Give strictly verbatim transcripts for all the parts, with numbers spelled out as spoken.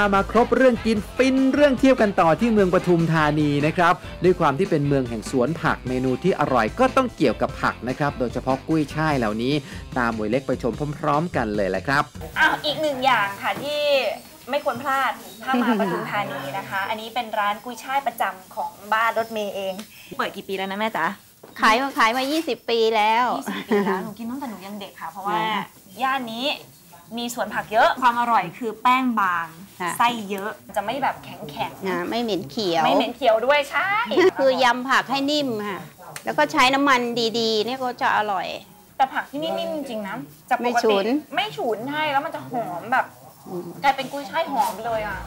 ามาครบเรื่องกินฟินเรื่องเที่ยวกันต่อที่เมืองปทุมธานีนะครับด้วยความที่เป็นเมืองแห่งสวนผักเมนูที่อร่อยก็ต้องเกี่ยวกับผักนะครับโดยเฉพาะกุ้ยช่ายเหล่านี้ตามหมวยเล็กไปชมพร้อมๆกันเลยแหละครับอ้าวอีกหนึ่งอย่างค่ะที่ไม่ควรพลาดถ้ามาปทุมธานีนะคะอันนี้เป็นร้านกุ้ยช่ายประจำของบ้านรถเมย์เองเปิดกี่ปีแล้วนะแม่จ๋าขายมาขายมายี่สิบปีแล้วยี่สิบปีแล้วหนูกินตั้งแต่หนูยังเด็กค่ะเพราะว่าย่านนี้มีสวนผักเยอะความอร่อยคือแป้งบางไส้เยอะจะไม่แบบแข็งแข็งไม่เหม็นเขียวไม่เหม็นเขียวด้วยใช่คือยำผักให้นิ่มค่ะแล้วก็ใช้น้ำมันดีๆเนี่ยก็จะอร่อยแต่ผักที่นี่นิ่มจริงนะจากปกติไม่ฉุนให้แล้วมันจะหอมแบบกลายเป็นกุ้ยช่ายหอมเลยอ่ะ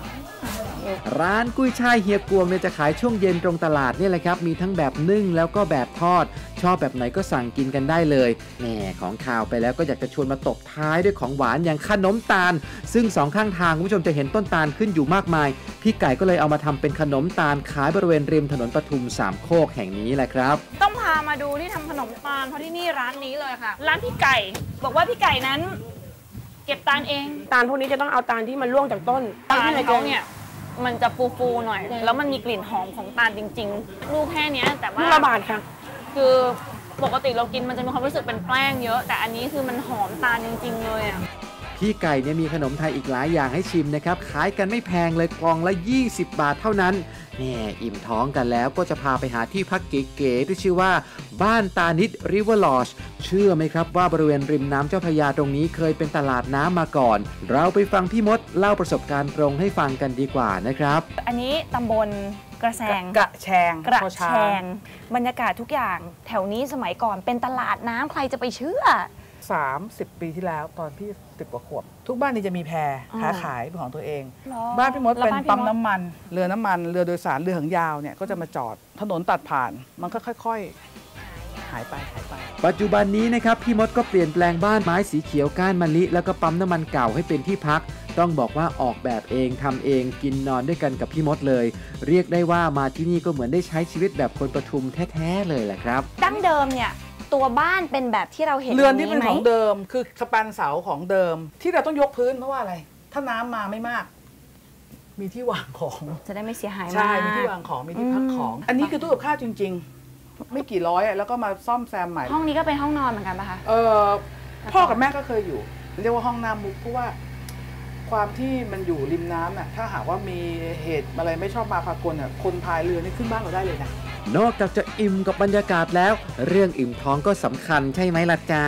ร้านกุ้ยช่ายเฮียกวงเนี่ยจะขายช่วงเย็นตรงตลาดนี่แหละครับมีทั้งแบบนึ่งแล้วก็แบบทอดชอบแบบไหนก็สั่งกินกันได้เลยแหมของข่าวไปแล้วก็อยากจะชวนมาตบท้ายด้วยของหวานอย่างขนมตาลซึ่งสองข้างทางคุณผู้ชมจะเห็นต้นตาลขึ้นอยู่มากมายพี่ไก่ก็เลยเอามาทำเป็นขนมตาลขายบริเวณริมถนนปทุมสามโคกแห่งนี้แหละครับต้องพามาดูที่ทำขนมตาลเพราะที่นี่ร้านนี้เลยค่ะร้านพี่ไก่บอกว่าพี่ไก่นั้นเก็บตาลเองตาลพวกนี้จะต้องเอาตาลที่มันร่วงจากต้นตาลเขาเนี่ยมันจะฟูๆหน่อยแล้วมันมีกลิ่นหอมของตาลจริงๆลูกแค่นี้แต่ว่าระบาดค่ะคือปกติเรากินมันจะมีความรู้สึกเป็นแป้งเยอะแต่อันนี้คือมันหอมตาลจริงๆเลยอ่ะพี่ไก่เนี่ยมีขนมไทยอีกหลายอย่างให้ชิมนะครับขายกันไม่แพงเลยกล่องละยี่สิบบาทเท่านั้นเนี่ยอิ่มท้องกันแล้วก็จะพาไปหาที่พักเก๋ๆที่ชื่อว่าบ้านตานิดริเวอร์ลอจเชื่อไหมครับว่าบริเวณริมน้ำเจ้าพระยาตรงนี้เคยเป็นตลาดน้ำมาก่อนเราไปฟังพี่มดเล่าประสบการณ์ตรงให้ฟังกันดีกว่านะครับอันนี้ตำบลกระแสงกระแชงกระแชงบรรยากาศทุกอย่างแถวนี้สมัยก่อนเป็นตลาดน้ำใครจะไปเชื่อสามสิบปีที่แล้วตอนพี่สิบกว่าขวบทุกบ้านนี่จะมีแพค้าขายเป็นของตัวเองบ้านพี่มดเป็นปั๊มน้ำมันเรือน้ำมันเรือโดยสารเรือหางยาวเนี่ยก็จะมาจอดถนนตัดผ่านมันก็ค่อยๆหายไปหายไปปัจจุบันนี้นะครับพี่มดก็เปลี่ยนแปลงบ้านไม้สีเขียวก้านมะลิแล้วก็ปั๊มน้ำมันเก่าให้เป็นที่พักต้องบอกว่าออกแบบเองทำเองกินนอนด้วยกันกับพี่มดเลยเรียกได้ว่ามาที่นี่ก็เหมือนได้ใช้ชีวิตแบบคนปทุมแท้ๆเลยแหละครับดั้งเดิมเนี่ยตัวบ้านเป็นแบบที่เราเห็นเรือนที่เป็นของเดิมคือสปันเสาของเดิมที่เราต้องยกพื้นเพราะว่าอะไรถ้าน้ำมาไม่มากมีที่วางของจะได้ไม่เสียหายมากใช่มีที่วางของมีที่พักของอันนี้คือตู้กับข้าวจริงๆไม่กี่ร้อยแล้วก็มาซ่อมแซมใหม่ห้องนี้ก็เป็นห้องนอนเหมือนกันป่ะคะเออพ่อกับแม่ก็เคยอยู่เรียกว่าห้องน้ำมุกเพราะว่าความที่มันอยู่ริมน้ำน่ะถ้าหากว่ามีเหตุอะไรไม่ชอบมาพากลน่ะคนพายเรือนี่ขึ้นบ้านเราได้เลยนะนอกจากจะอิ่มกับบรรยากาศแล้วเรื่องอิ่มท้องก็สำคัญใช่ไหมล่ะจ๊ะ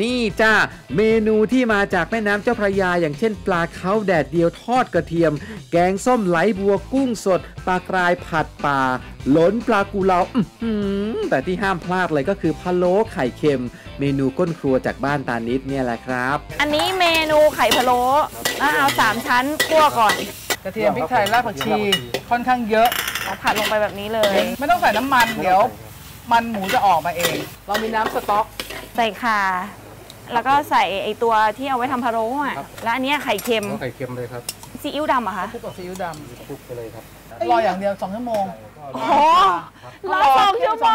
นี่จ้าเมนูที่มาจากแม่น้ำเจ้าพระยาอย่างเช่นปลาเค้าแดดเดียวทอดกระเทียมแกงส้มไหลบัวกุ้งสดปลากรายผัดป่าหลนปลากุเลาแต่ที่ห้ามพลาดเลยก็คือพะโล้ไข่เค็มเมนูก้นครัวจากบ้านตานิดเนี่ยแหละครับอันนี้เมนูไข่พะโล้เอาสามชั้นคั่วก่อนกระเทียมพริกไทยรากผักชีค่อนข้างเยอะเราผัดลงไปแบบนี้เลยไม่ต้องใส่น้ำมันเดี๋ยวมันหมูจะออกมาเองเรามีน้ำสต๊อกใส่ข่าแล้วก็ใส่ไอตัวที่เอาไว้ทำพะโล้อ่ะแล้วอันนี้ไข่เค็มไข่เค็มเลยครับซีอิ๊วดำเหรอคะคลุกกับซีอิ๊วดำคลุกไปเลยครับรออย่างเดียวสองชั่วโมงโอ้รอสองชั่วโม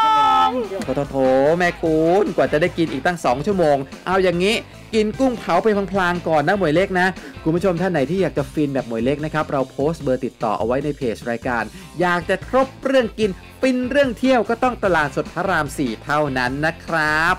งโถโถแม่คุณกว่าจะได้กินอีกตั้งสองชั่วโมงเอาอย่างนี้กินกุ้งเผาไปพลางๆก่อนนะหมวยเล็กนะคุณผู้ชมท่านไหนที่อยากจะฟินแบบหมวยเล็กนะครับเราโพสต์เบอร์ติดต่อเอาไว้ในเพจรายการอยากจะครบเรื่องกินฟินเรื่องเที่ยวก็ต้องตลาดสดพระรามสี่เท่านั้นนะครับ